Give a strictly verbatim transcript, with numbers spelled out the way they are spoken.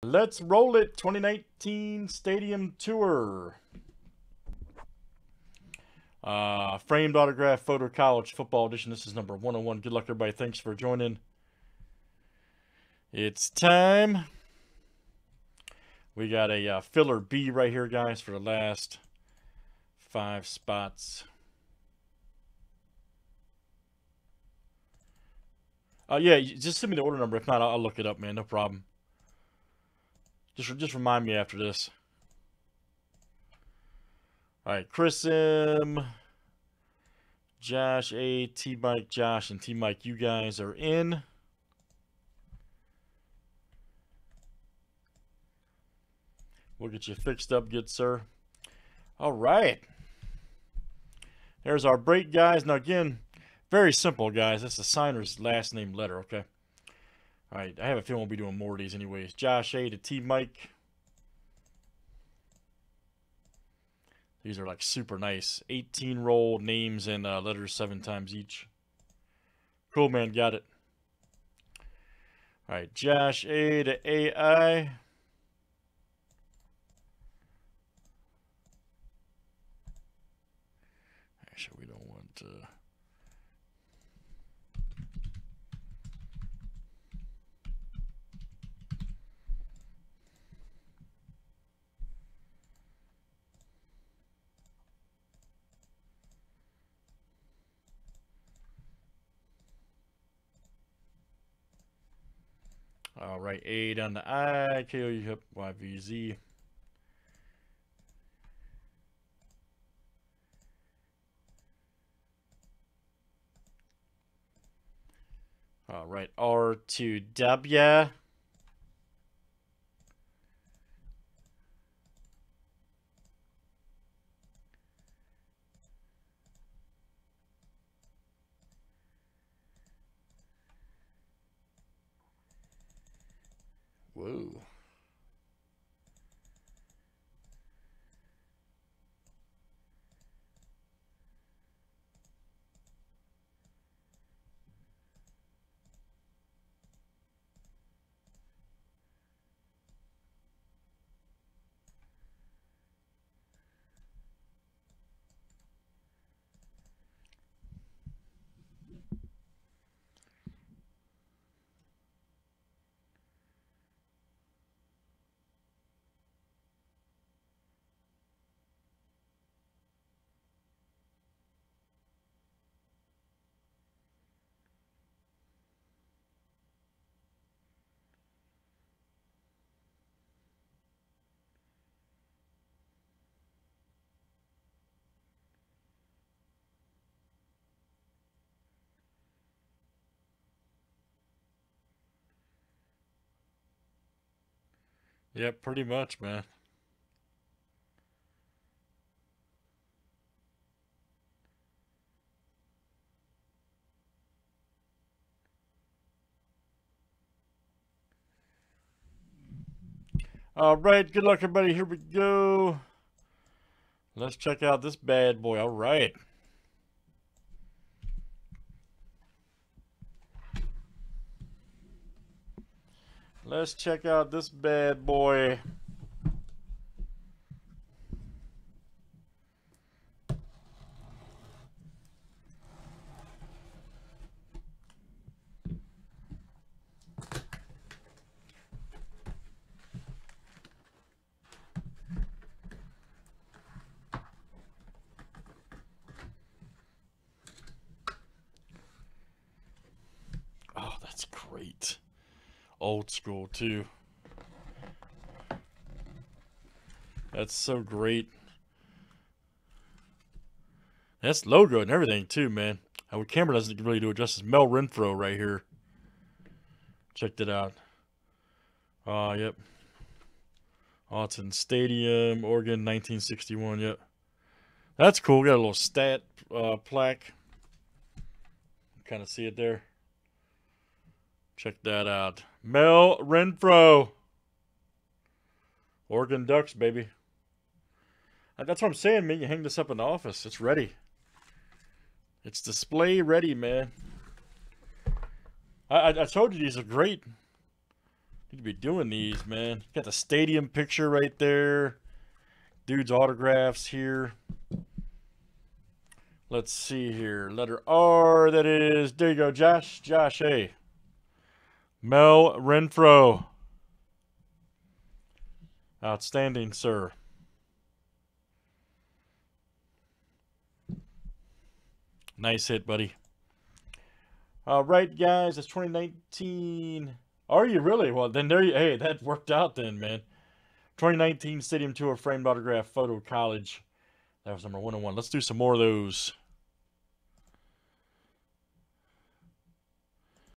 Let's roll it, twenty nineteen Stadium Tour. Uh, framed autograph photo college football edition. This is number one oh one. Good luck, everybody. Thanks for joining. It's time. We got a uh, filler B right here, guys, for the last five spots. Uh, yeah, just send me the order number. If not, I'll, I'll look it up, man. No problem. Just, just remind me after this. All right, Chris M, Josh A, T Mike, Josh, and T Mike. You guys are in. We'll get you fixed up, good sir. All right. There's our break, guys. Now again, very simple, guys. That's the signer's last name letter. Okay. All right, I have a feeling we'll be doing more of these anyways. Josh A to T Mike. These are like super nice. eighteen roll names and uh, letters seven times each. Cool, man. Got it. All right, Josh A to A I. Actually, we don't want to... All right, A down to I, K O U H Y V Z. All right, R to W. All Whoa. Yeah, pretty much, man. All right, good luck, everybody. Here we go. Let's check out this bad boy. All right. Let's check out this bad boy. Oh, that's great. Old school too. That's so great. That's logo and everything too, man. Our camera doesn't really do it justice. Mel Renfro right here. Checked it out. Ah, uh, yep. Autzen Stadium, Oregon, nineteen sixty-one. Yep. That's cool. Got a little stat uh, plaque. Kind of see it there. Check that out. Mel Renfro. Oregon Ducks, baby. That's what I'm saying, man. You hang this up in the office. It's ready. It's display ready, man. I, I, I told you these are great. Need to be doing these, man. Got the stadium picture right there. Dude's autographs here. Let's see here. Letter R, that is. There you go, Josh. Josh A. Mel Renfro. Outstanding, sir. Nice hit, buddy. All right, guys, it's twenty nineteen. Are you really? Well, then there you, hey, that worked out then, man. twenty nineteen Stadium Tour Framed Autograph Photo College. That was number one oh one. Let's do some more of those.